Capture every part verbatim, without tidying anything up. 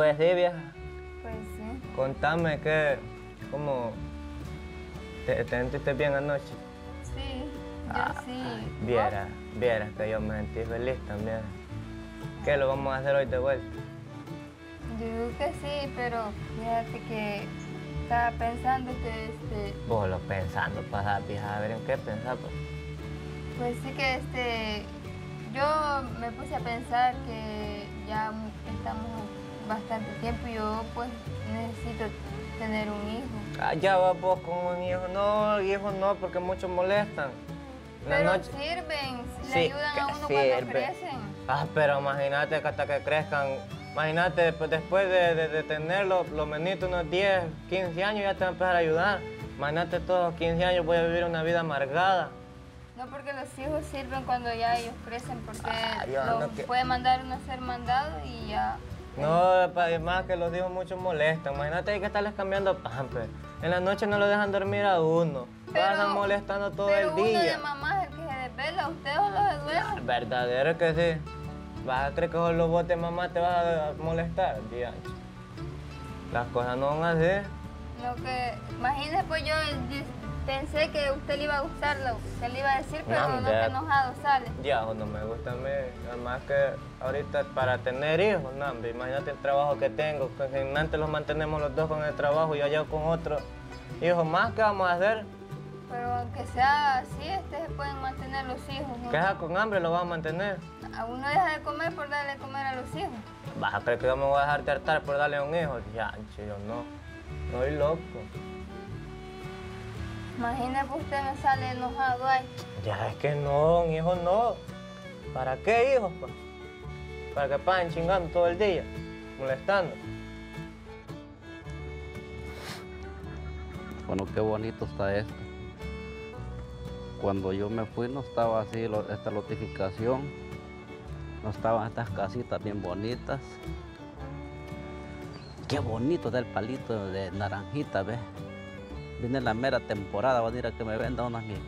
fue así, vieja? Pues sí. Contame que, ¿cómo te, te sentiste bien anoche? Sí, yo ah, sí. Vieras, vieras que yo me sentí feliz también. ¿Qué, lo vamos a hacer hoy de vuelta? Yo digo que sí, pero fíjate que estaba pensando que este... Vos lo pensando, pasá, vieja, a ver en qué pensás, pues. Pues sí que este... Yo me puse a pensar que ya estamos bastante tiempo y yo pues necesito tener un hijo. Ah, ya vas vos con un hijo. No, hijos no, porque muchos molestan. La pero noche... sirven, le sí, ayudan a uno sirve. Cuando crecen. Ah, pero imagínate que hasta que crezcan, imagínate pues, después de, de, de tenerlo, los menitos unos diez, quince años ya te van a empezar a ayudar. Imagínate todos los quince años voy a vivir una vida amargada. No, porque los hijos sirven cuando ya ellos crecen, porque ah, los no que... puede mandar uno a ser mandado y ya... No, además que los hijos mucho molestan. Imagínate que estarles cambiando pampers. En la noche no lo dejan dormir a uno. Pero, pasan molestando todo el día. Pero uno de mamá es el que se desvela. ¿Ustedes os los desvelan? No, verdadero que sí. Vas a creer que con los botes mamá te vas a molestar. Dios. Las cosas no van así. Lo que... Imagínese pues yo... Pensé que a usted le iba a gustar lo que le iba a decir, pero no, no te enojado sale. Ya, no me gusta a mí. Además que ahorita para tener hijos, no, imagínate el trabajo que tengo. Que antes los mantenemos los dos con el trabajo y yo llego con otro hijo más. ¿Qué vamos a hacer? Pero aunque sea así, este se pueden mantener los hijos, ¿no? ¿Qué haces con hambre? ¿Lo vas a mantener? A uno deja de comer por darle de comer a los hijos. Vas a creer que yo me voy a dejar de hartar por darle a un hijo. Ya, yo no. Estoy loco. Imagínate que usted me sale enojado ahí. Ya, es que no, un hijo no. ¿Para qué hijos, pa? Para que pasen chingando todo el día, molestando. Bueno, qué bonito está esto. Cuando yo me fui no estaba así lo, esta lotificación. No estaban estas casitas bien bonitas. Qué bonito está el palito de naranjita, ¿ves? Viene la mera temporada, van a ir a que me venda unos mil,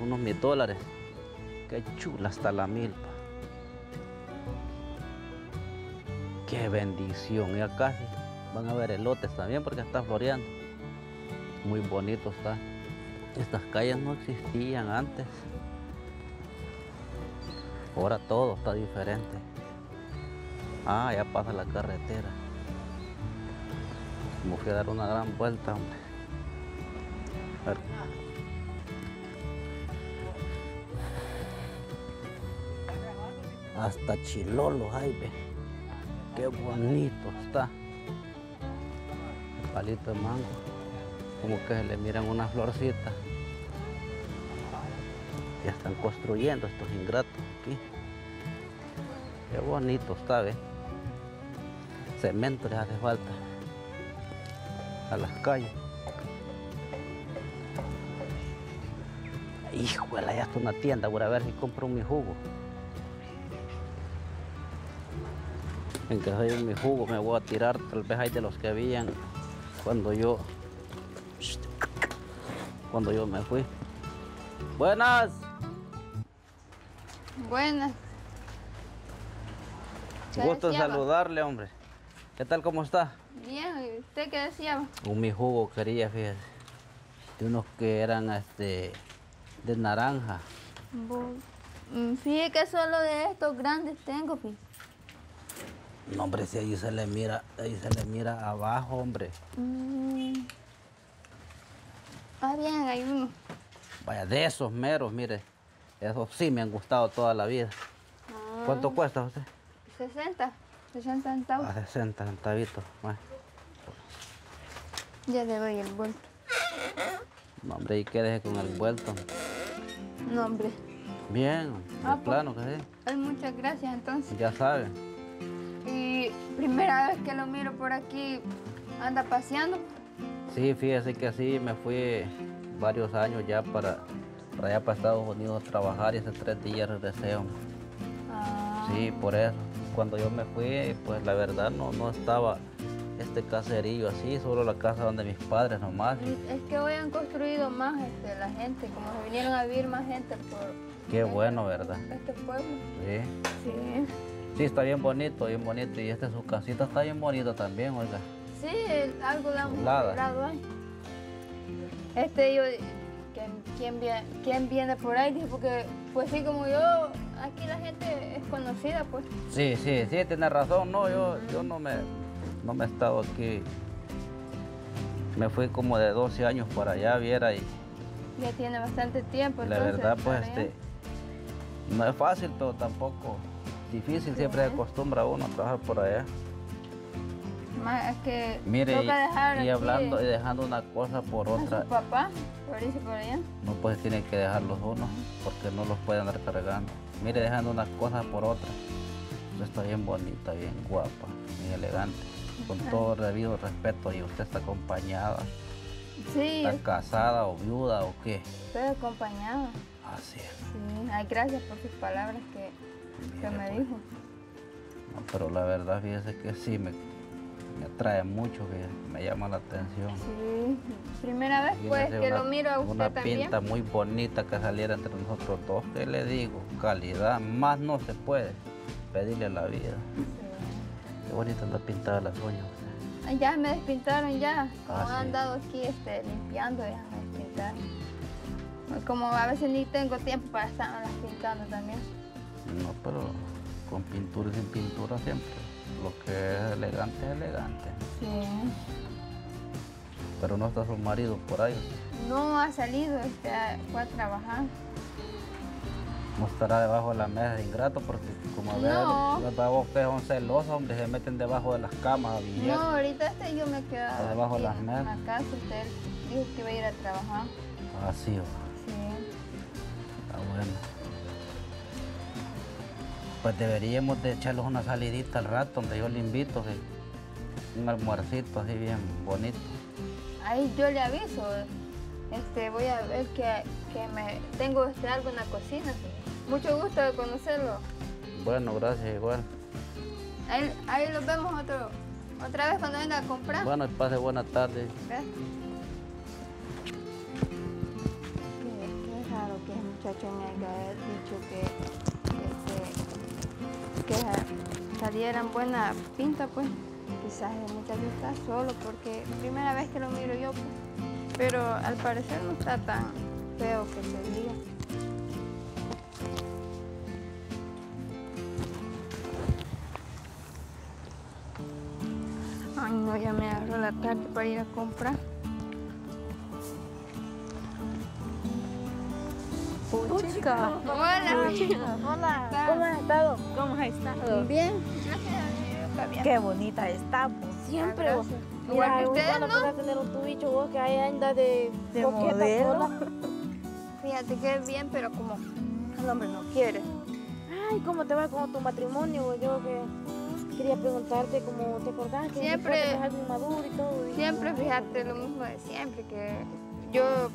unos mil dólares. Qué chula está la milpa. Qué bendición. Ya casi van a ver elotes también porque está floreando. Muy bonito está. Estas calles no existían antes. Ahora todo está diferente. Ah, ya pasa la carretera. Me fui a dar una gran vuelta, hombre. Hasta chilolos hay, ve. Qué bonito está. El palito de mango. Como que se le miran unas florcitas. Ya están construyendo estos ingratos aquí. Qué bonito está, ve. Cemento les hace falta a las calles. Híjole, ya está una tienda, voy a ver si compro mi jugo. En que soy mi jugo me voy a tirar, tal vez hay de los que habían cuando yo... Cuando yo me fui. ¡Buenas! Buenas. Gusto saludarle, hombre. ¿Qué tal, cómo está? Bien, ¿y usted qué decía? Un mi jugo quería, fíjese. De unos que eran, este... de naranja. Fíjate que solo de estos grandes tengo, fíjate. No, hombre, si ahí se le mira, ahí se le mira abajo, hombre. Mm. Ah, bien, hay uno. Vaya, de esos meros, mire. Esos sí me han gustado toda la vida. Ah. ¿Cuánto cuesta usted? sesenta, sesenta centavos. Ah, sesenta centavitos. Bueno. Ya le doy el vuelto. No, hombre, ¿y qué deje con el vuelto? No, hombre. Bien, ah, de plano que sí. Ay, muchas gracias, entonces. Ya sabes. Y primera vez que lo miro por aquí, ¿anda paseando? Sí, fíjese que sí, me fui varios años ya para, para allá para Estados Unidos a trabajar y hace tres días regresé. Ah. Sí, por eso. Cuando yo me fui, pues la verdad no, no estaba... este caserío así, solo la casa donde mis padres nomás. Es que hoy han construido más este, la gente, como se vinieron a vivir más gente por... Qué este, bueno, ¿verdad? Este pueblo. Sí. Sí. Sí, está bien bonito, bien bonito. Y esta su casita está bien bonita también, oiga. Sí, algo la hemos comprado ahí. Este, yo... ¿Quién, quién, viene, ¿Quién viene por ahí? Dijo, porque, pues sí, como yo, aquí la gente es conocida, pues. Sí, sí, sí, tienes razón. No, yo, yo no me no me he estado aquí. Me fui como de doce años para allá, viera, y... Ya tiene bastante tiempo, entonces. La verdad, pues, este, no es fácil, pero tampoco difícil. Siempre se acostumbra uno a trabajar por allá. Más que mire, toca dejar y, y hablando aquí, y dejando una cosa por otra. Su papá, por ahí, por allá. No, pues tiene que dejarlos uno, porque no los puede andar cargando. Mire, dejando unas cosas por otras. Está bien bonita, bien guapa, bien elegante. Con todo debido respeto, y usted está acompañada. Sí. ¿Está casada o viuda o qué? Estoy acompañada. Así es. Sí, ay, gracias por sus palabras que, mire, que me pues, dijo. No, pero la verdad, fíjese que sí me... Me atrae mucho, que me llama la atención. Sí, primera vez pues que lo miro a usted también. Una pinta muy bonita que saliera entre nosotros dos. ¿Qué le digo? Calidad, más no se puede pedirle a la vida. Sí. Qué bonita la pintada de las uñas. Ya me despintaron ya. Como ah, han sí. andado aquí este, limpiando, ya me despintaron. Como a veces ni tengo tiempo para estarlas pintando también. No, pero con pintura y sin pintura siempre. Lo que es elegante es elegante. Sí. Pero no está su marido por ahí. No ha salido, está, fue a trabajar. No estará debajo de la mesa de ingrato, porque como no. ves, ustedes son celosos, hombre, se meten debajo de las camas a billetes. No, ahorita este yo me quedo está debajo de las mesas. En la casa, usted dijo que iba a ir a trabajar. Ah, sí. Sí. Está bueno. Pues deberíamos de echarles una salidita al rato, donde yo le invito, ¿sí? Un almuercito así bien bonito. Ahí yo le aviso, este, voy a ver que, que me tengo este, algo en la cocina. ¿Sí? Mucho gusto de conocerlo. Bueno, gracias, igual. Ahí, ahí los vemos otro, otra vez cuando venga a comprar. Bueno, y pase buena tarde. Gracias. Qué, qué raro que el muchacho me haya dicho que... que salieran buena pinta, pues quizás el muchacho está solo, porque primera vez que lo miro yo, pues, pero al parecer no está tan feo que se diga. Ay, no, ya me agarró la tarde para ir a comprar. Puchica. Hola. Puchica. Hola. ¿Cómo has estado? ¿Cómo has estado? Bien. Gracias. Qué bonita está. Pues. Siempre. Vos, igual que ustedes, ¿no? A tener un tubicho vos que ahí anda de, de modelo. Fíjate que es bien, pero como el hombre no quiere. Ay, ¿cómo te va con tu matrimonio? Yo que quería preguntarte, ¿cómo te acordás? Que siempre. Algo inmaduro y todo. Y siempre, fíjate, lo mismo de siempre, que yo